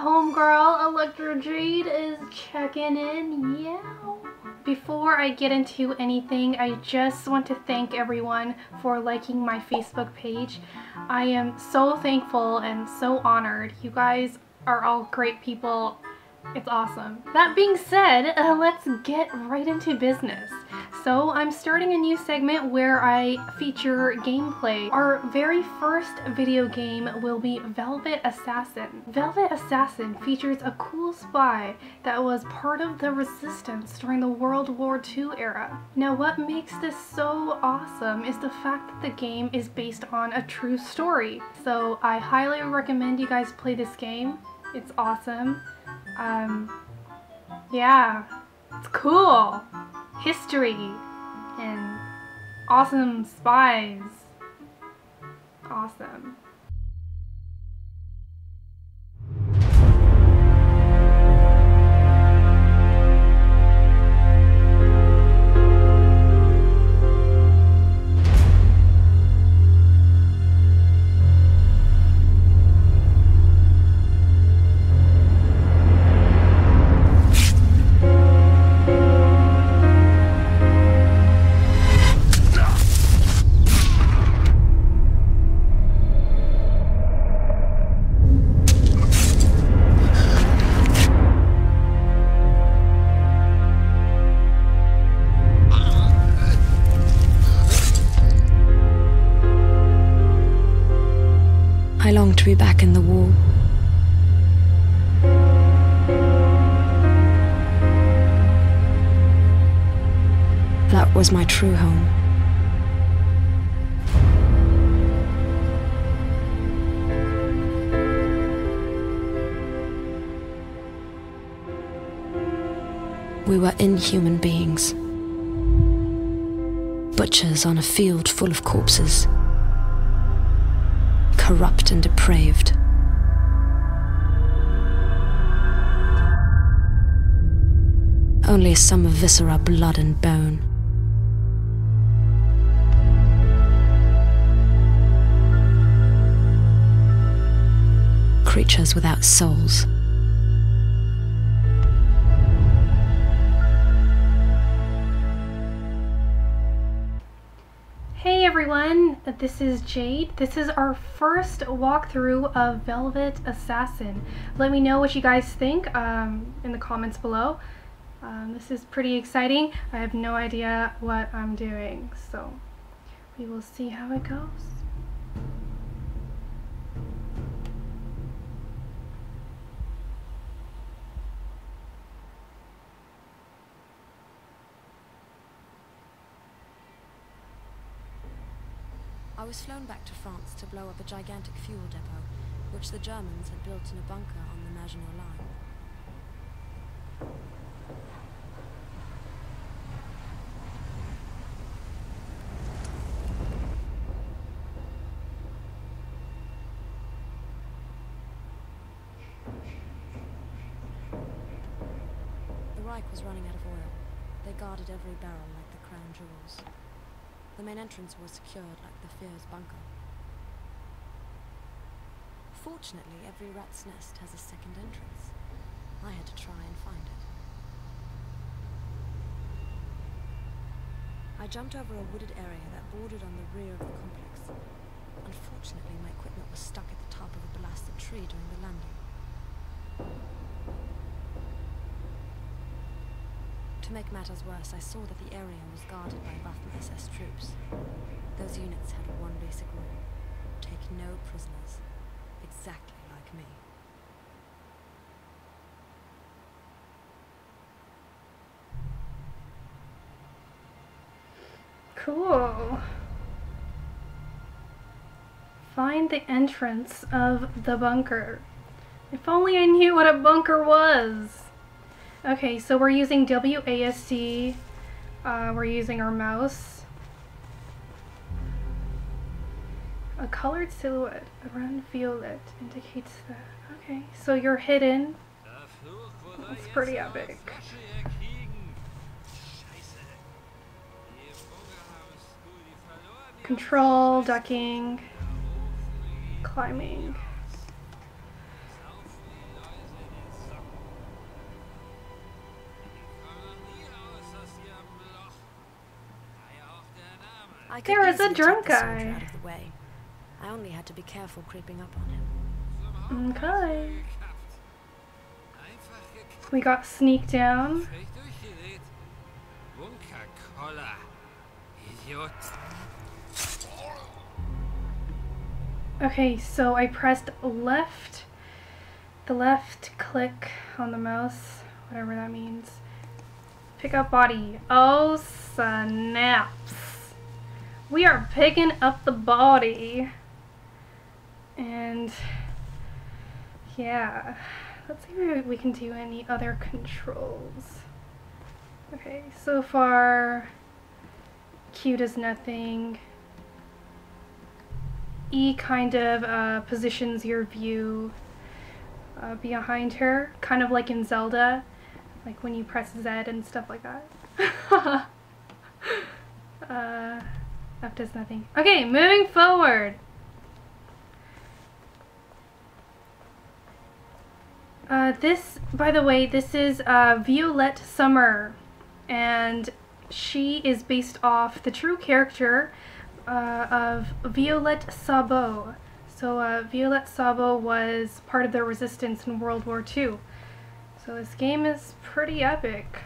homegirl Electro Jade is checking in. Yeah. Before I get into anything, I just want to thank everyone for liking my Facebook page. I am so thankful and so honored. You guys are all great people. It's awesome. That being said, let's get right into business. So I'm starting a new segment where I feature gameplay. Our very first video game will be Velvet Assassin. Velvet Assassin features a cool spy that was part of the resistance during the World War II era. Now what makes this so awesome is the fact that the game is based on a true story. So I highly recommend you guys play this game. It's awesome. Yeah, it's cool. History and awesome spies. Awesome. I long to be back in the war. That was my true home. We were inhuman beings, butchers on a field full of corpses. Corrupt and depraved. Only some viscera, blood and bone. Creatures without souls. Hey everyone, this is Jade. This is our first walkthrough of Velvet Assassin. Let me know what you guys think in the comments below. This is pretty exciting. I have no idea what I'm doing, so we will see how it goes. I was flown back to France to blow up a gigantic fuel depot, which the Germans had built in a bunker on the Maginot Line. The Reich was running out of oil. They guarded every barrel like the crown jewels. The main entrance was secured like the Führer's bunker. Fortunately, every rat's nest has a second entrance. I had to try and find it. I jumped over a wooded area that bordered on the rear of the complex. Unfortunately, my equipment was stuck at the top of a blasted tree during the landing. To make matters worse, I saw that the area was guarded by Buffalo SS troops. Those units had one basic rule: take no prisoners, exactly like me. Cool. Find the entrance of the bunker. If only I knew what a bunker was. Okay, so we're using WASD, we're using our mouse. A colored silhouette around Violette indicates that. Okay, so you're hidden. That's pretty epic. Control, ducking, climbing. I could there is a drunk guy. Out of the way. I only had to be careful creeping up on him. Okay. We got sneaked down. Okay, so I pressed left, the left click on the mouse, whatever that means. Pick up body. Oh, snaps. We are picking up the body. And yeah, let's see if we can do any other controls. Okay, so far, Q does nothing. E kind of positions your view behind her, kind of like in Zelda, like when you press Z and stuff like that. F does nothing. Okay, moving forward. This, by the way, this is Violette Summer, and she is based off the true character of Violette Szabo. So Violette Szabo was part of the resistance in World War II. So this game is pretty epic.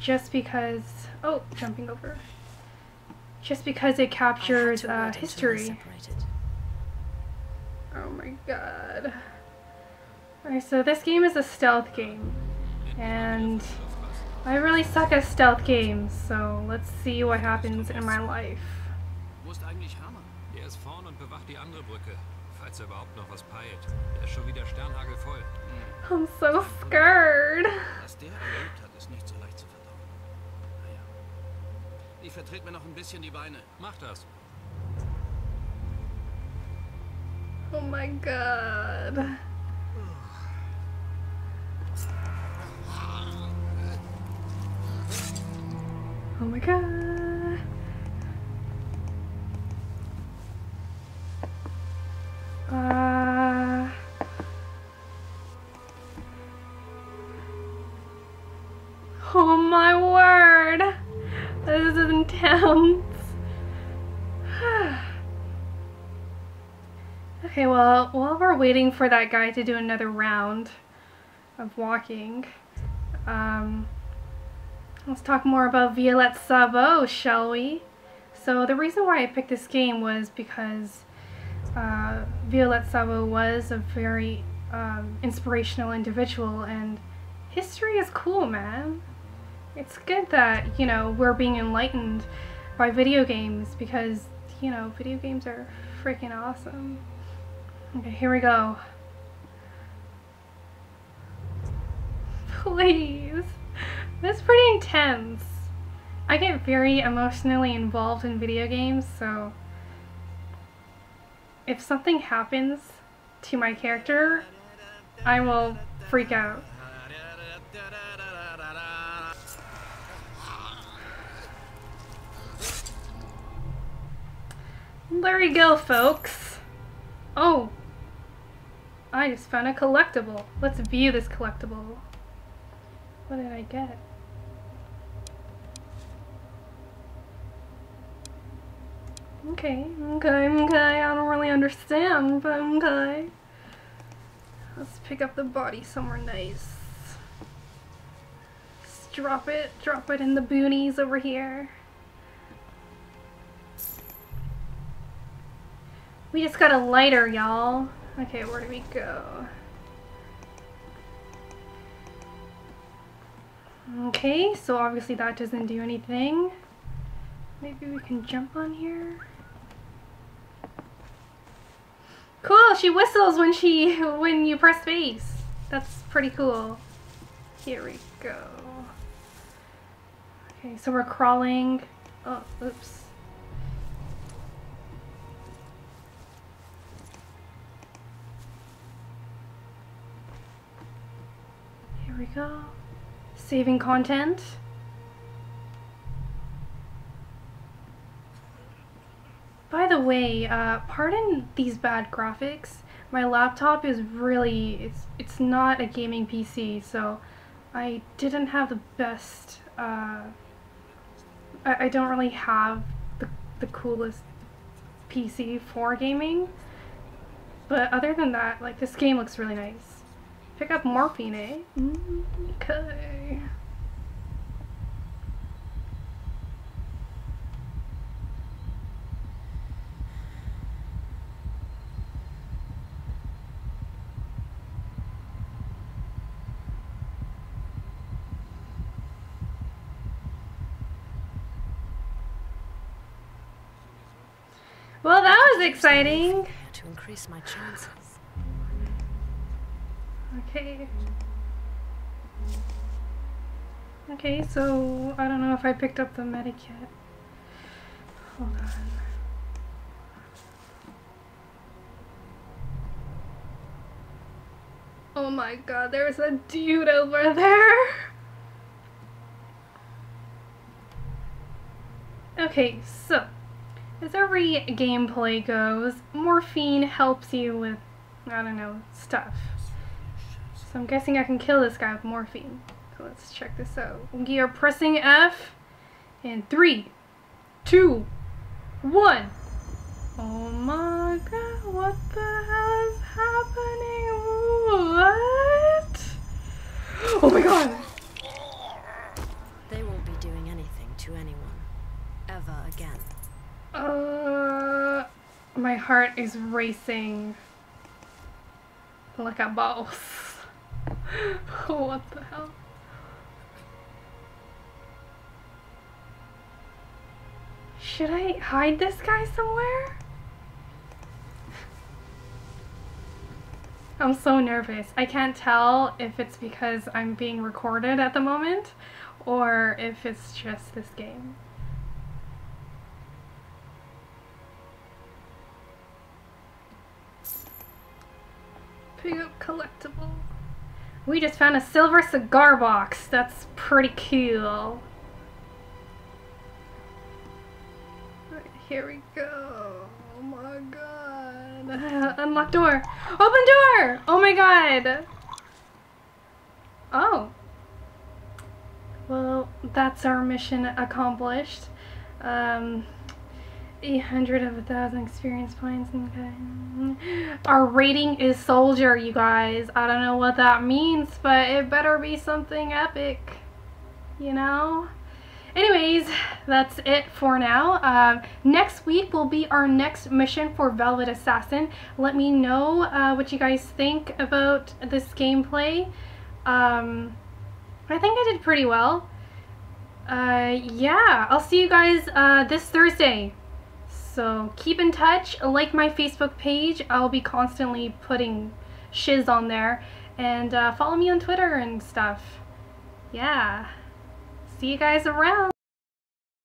Just because, oh, jumping over. Just because it captures history. Oh my god. Alright, so this game is a stealth game, and I really suck at stealth games, so let's see what happens in my life. I'm so scared. Oh my god. Oh my god. Oh my word. This is intense. Okay, well, while we're waiting for that guy to do another round of walking, let's talk more about Violette Szabo, shall we? So the reason why I picked this game was because Violette Szabo was a very inspirational individual, and history is cool, man. It's good that, you know, we're being enlightened by video games, because, you know, video games are freaking awesome. Okay, here we go. Please. That's pretty intense. I get very emotionally involved in video games, so if something happens to my character, I will freak out. Larry Gill, folks. Oh, I just found a collectible. Let's view this collectible. What did I get? Okay, okay, okay, I don't really understand, but okay. Let's pick up the body somewhere nice. Let's drop it in the boonies over here. We just got a lighter, y'all. Okay, where do we go? Okay, so obviously that doesn't do anything. Maybe we can jump on here. Cool, she whistles when you press space. That's pretty cool. Here we go. Okay, so we're crawling. Oh, oops. Here we go. Saving content. By the way, pardon these bad graphics. My laptop is really, it's not a gaming PC, so I didn't have the best, I don't really have the the coolest PC for gaming. But other than that, like, this game looks really nice. Pick up morphine, eh? Okay. Well, that was exciting. To increase my chances. Okay. Okay, so I don't know if I picked up the medikit. Hold on. Oh my god, there's a dude over there. Okay, so as every gameplay goes, morphine helps you with, I don't know, stuff. So I'm guessing I can kill this guy with morphine. So let's check this out. We are pressing F in 3, 2, 1. Oh my god, what the hell is happening? What? Oh my god! They won't be doing anything to anyone, ever again. My heart is racing like a boss. What the hell? Should I hide this guy somewhere? I'm so nervous. I can't tell if it's because I'm being recorded at the moment or if it's just this game. Pick up collectible. We just found a silver cigar box. That's pretty cool. Right, here we go. Oh my god. Unlock door. Open door! Oh my god. Oh. Well, that's our mission accomplished. 800 of 1,000 experience points. Okay. Our rating is soldier, you guys. I don't know what that means, but it better be something epic, you know? Anyways, that's it for now. Next week will be our next mission for Velvet Assassin. Let me know what you guys think about this gameplay. I think I did pretty well. Yeah, I'll see you guys this Thursday. So keep in touch, like my Facebook page, I'll be constantly putting shiz on there, and follow me on Twitter and stuff. Yeah, see you guys around!